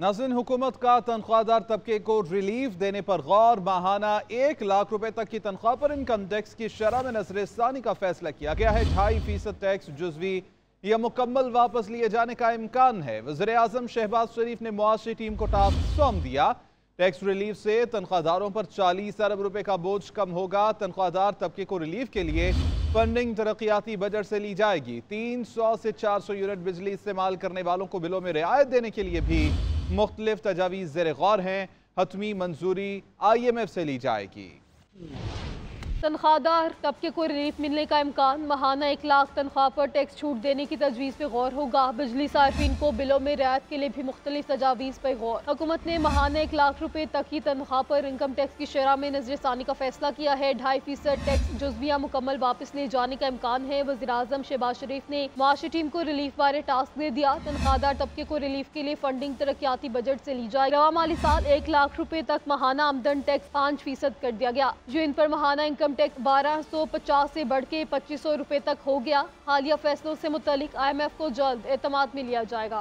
नाज़रीन, हुकूमत का तनख्वाहदार तबके को रिलीफ देने पर गौर। माहाना 1 लाख रुपए तक की तनख्वाह पर इनकम टैक्स की शरह में नजरसानी का फैसला किया गया है। 2.5% टैक्स जुजवी या मुकम्मल वापस लिए जाने का इम्कान है। वज़ीर आज़म शहबाज शरीफ ने मुआशी टीम को टास्क सौंप दिया। टैक्स रिलीफ से तनख्वाहदारों पर 40 अरब रुपए का बोझ कम होगा। तनख्वाहदार तबके को रिलीफ के लिए फंडिंग तरक्याती बजट से ली जाएगी। 300 से 400 यूनिट बिजली इस्तेमाल करने वालों को बिलों में रियायत देने के लिए भी मुख्तलिफ तजावीज़ ज़ेरे गौर हैं। हतमी मंजूरी IMF से ली जाएगी। तनख्वाहदार तबके को रिलीफ मिलने का इम्कान। माहाना 1 लाख तनख्वाह पर टैक्स छूट देने की तजवीज़ पर गौर होगा। बिजली सार्फिन को बिलों में रियायत के लिए भी मुख्तलिफ तजावीज़ पर गौर। हुकूमत ने माहाना 1 लाख रुपए तक की तनख्वाह पर इनकम टैक्स की शरह में नजरसानी का फैसला किया है। 2.5% टैक्स जुज़विया मुकम्मल वापस लिए जाने का इम्कान है। वज़ीर आज़म शहबाज शरीफ ने माशी टीम को रिलीफ बारे टास्क दे दिया। तनख्वाहदार तबके को रिलीफ के लिए फंडिंग तरक्याती बजट से ली जाए। रवा माली साल 1 लाख रुपए तक माहाना आमदन टैक्स 5% कर दिया गया, जो इन पर माहाना टैक्स 1250 से बढ़ के 2500 रुपए तक हो गया। हालिया फैसलों से मुतालिक IMF को जल्द एतमाद में लिया जाएगा।